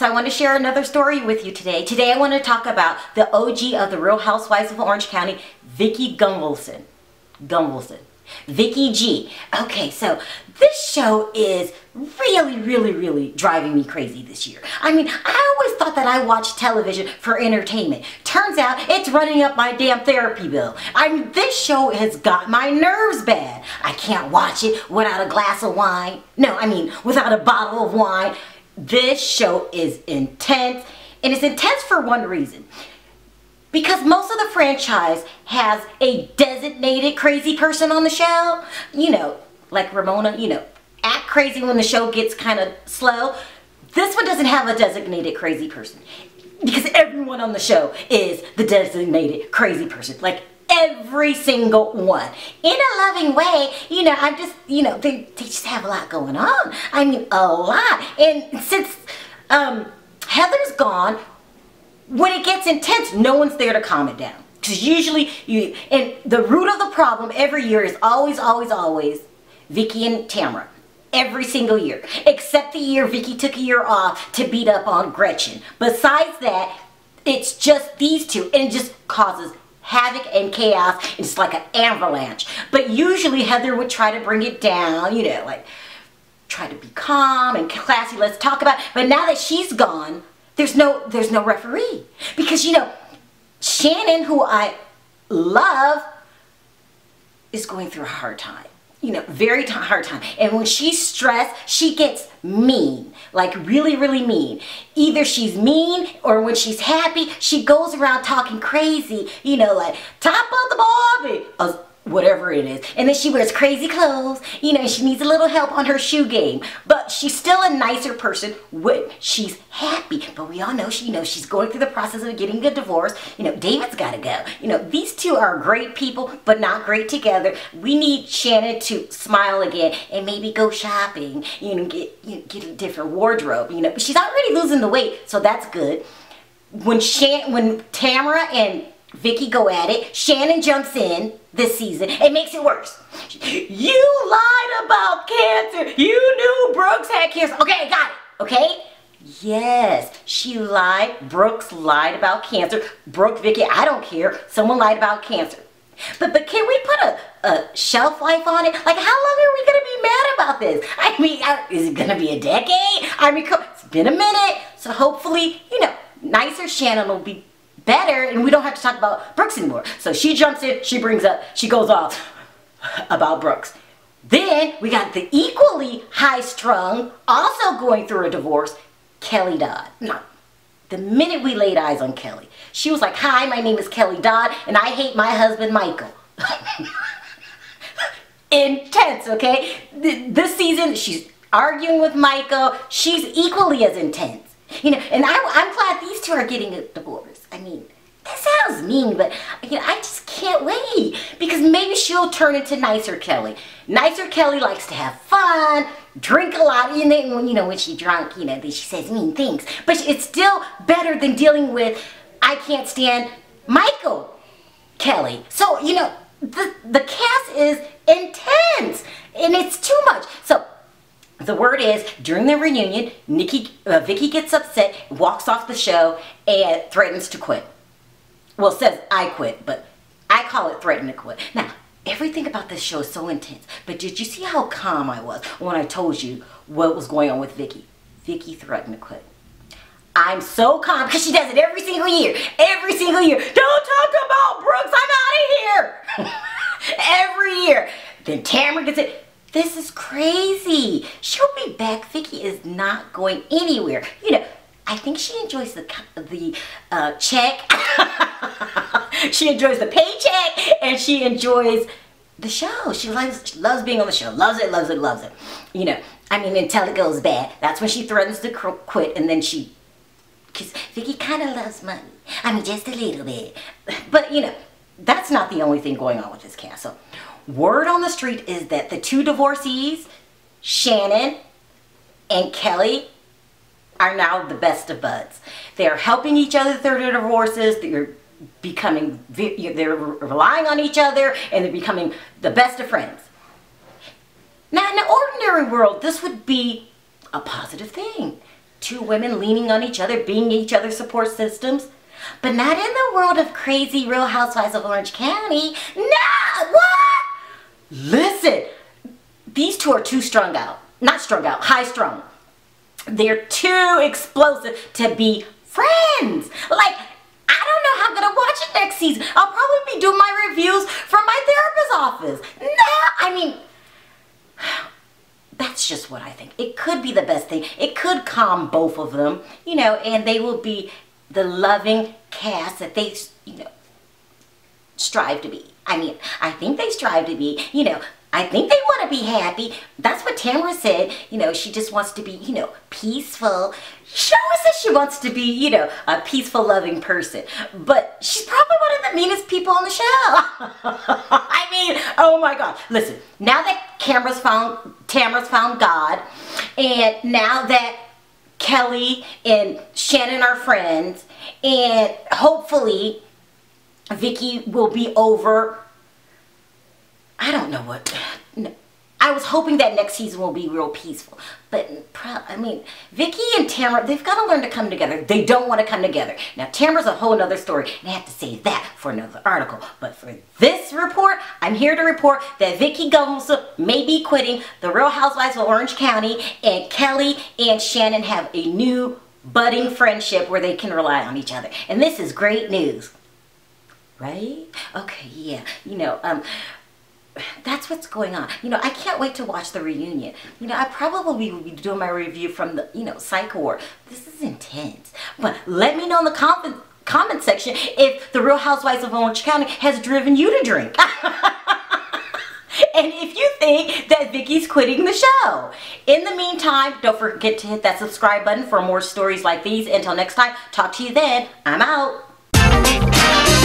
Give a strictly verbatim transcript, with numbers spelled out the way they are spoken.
So I want to share another story with you today. Today I want to talk about the O G of the Real Housewives of Orange County, Vicki Gunvalson. Gunvalson. Vicki G. Okay, so this show is really, really, really driving me crazy this year. I mean, I always thought that I watched television for entertainment. Turns out it's running up my damn therapy bill. I mean, this show has got my nerves bad. I can't watch it without a glass of wine. No, I mean, without a bottle of wine. This show is intense, and it's intense for one reason. Because most of the franchise has a designated crazy person on the show, you know, like Ramona, you know, act crazy when the show gets kind of slow. This one doesn't have a designated crazy person because everyone on the show is the designated crazy person, like every single one. In a loving way, you know, I just, you know, they, they just have a lot going on. I mean, a lot. And since um, Heather's gone, when it gets intense, no one's there to calm it down. Because usually, you, and the root of the problem every year is always, always, always Vicki and Tamra. Every single year. Except the year Vicki took a year off to beat up on Gretchen. Besides that, it's just these two. And it just causes havoc and chaos. It's like an avalanche. But usually Heather would try to bring it down, you know, like try to be calm and classy. Let's talk about it. But now that she's gone, There's no, there's no referee. Because, you know, Shannon, who I love, is going through a hard time. You know, very hard time. And when she's stressed, she gets mean. Like, really, really mean. Either she's mean, or when she's happy, she goes around talking crazy. You know, like, top of the bobby, or whatever it is. And then she wears crazy clothes. You know, she needs a little help on her shoe game. But she's still a nicer person when she's happy. But we all know she, you know, she's going through the process of getting a divorce. You know, David's got to go. You know, these two are great people, but not great together. We need Shannon to smile again and maybe go shopping. You know, get, you know, get a different wardrobe. You know, she's already losing the weight, so that's good. When Shan, when Tamra and Vicki go at it, Shannon jumps in this season and makes it worse. You lied about cancer. You knew Brooks had cancer. Okay, got it. Okay? Yes, she lied. Brooks lied about cancer. Brooke, Vicki, I don't care. Someone lied about cancer. But but can we put a, a shelf life on it? Like, how long are we going to be mad about this? I mean, is it going to be a decade? I mean, it's been a minute. So hopefully, you know, nicer Shannon will be better, and we don't have to talk about Brooks anymore. So she jumps in, she brings up, she goes off about Brooks. Then we got the equally high-strung, also going through a divorce, Kelly Dodd. No, the minute we laid eyes on Kelly, she was like, "Hi, my name is Kelly Dodd, and I hate my husband, Michael." Intense, okay? This season, she's arguing with Michael. She's equally as intense. You know, and I, I'm glad these two are getting a divorce. I mean, that sounds mean, but you know, I just can't wait. Because maybe she'll turn into nicer Kelly. Nicer Kelly likes to have fun, drink a lot, and then when, you know, when she's drunk, you know, then she says mean things. But it's still better than dealing with, I can't stand Michael Kelly. So, you know, the, the cast is intense, and it's too much. So the word is, during the reunion, Nikki, uh, Vicki gets upset, walks off the show, and threatens to quit. Well, says, I quit, but I call it threaten to quit. Now, everything about this show is so intense, but did you see how calm I was when I told you what was going on with Vicki? Vicki threatened to quit. I'm so calm, because she does it every single year. Every single year. Don't talk about Brooks, I'm out of here. Every year. Then Tamra gets it. This is crazy. She'll be back. Vicki is not going anywhere. You know, I think she enjoys the, the uh, check. She enjoys the paycheck, and she enjoys the show. She loves, she loves being on the show. Loves it, loves it, loves it. You know, I mean, until it goes bad. That's when she threatens to quit, and then she, because Vicki kind of loves money. I mean, just a little bit. But, you know, that's not the only thing going on with this cast. So, word on the street is that the two divorcees, Shannon and Kelly, are now the best of buds. They are helping each other through their divorces. They're becoming, they're relying on each other, and they're becoming the best of friends. Now, in the ordinary world, this would be a positive thing. two women leaning on each other, being each other's support systems. But not in the world of crazy Real Housewives of Orange County. No! What? Listen, these two are too strung out. Not strung out, high strung. They're too explosive to be friends. Like, I don't know how I'm gonna watch it next season. I'll probably be doing my reviews from my therapist's office. No, I mean, that's just what I think. It could be the best thing. It could calm both of them, you know, and they will be the loving cast that they, you know, strive to be. I mean, I think they strive to be, you know, I think they want to be happy. That's what Tamra said. You know, she just wants to be, you know, peaceful. Show us that she wants to be, you know, a peaceful, loving person. But she's probably one of the meanest people on the show. I mean, oh my God. Listen, now that Tamra's found, Tamra's found God, and now that Kelly and Shannon are friends, and hopefully Vicki will be over. I don't know what, no. I was hoping that next season will be real peaceful, but pro I mean, Vicki and Tamra, they've got to learn to come together. They don't want to come together. Now, Tamra's a whole nother story, and I have to save that for another article. But for this report, I'm here to report that Vicki Gunvalson may be quitting the Real Housewives of Orange County, and Kelly and Shannon have a new budding friendship where they can rely on each other. And this is great news, right? Okay, yeah, you know, um... that's what's going on. You know, I can't wait to watch the reunion. You know, I probably will be doing my review from the, you know, psych ward. This is intense. But let me know in the comment, comment section if the Real Housewives of Orange County has driven you to drink. And if you think that Vicki's quitting the show. In the meantime, don't forget to hit that subscribe button for more stories like these. Until next time, talk to you then. I'm out.